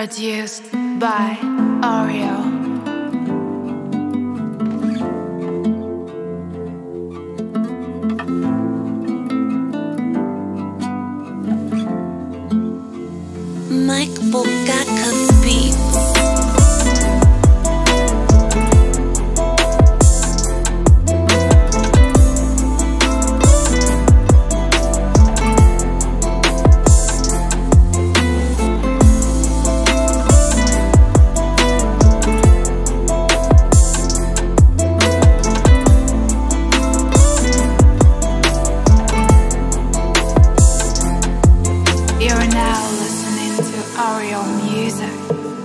Produced by Oreo. Mike Bulgakov beat. You're now listening to Oreo music.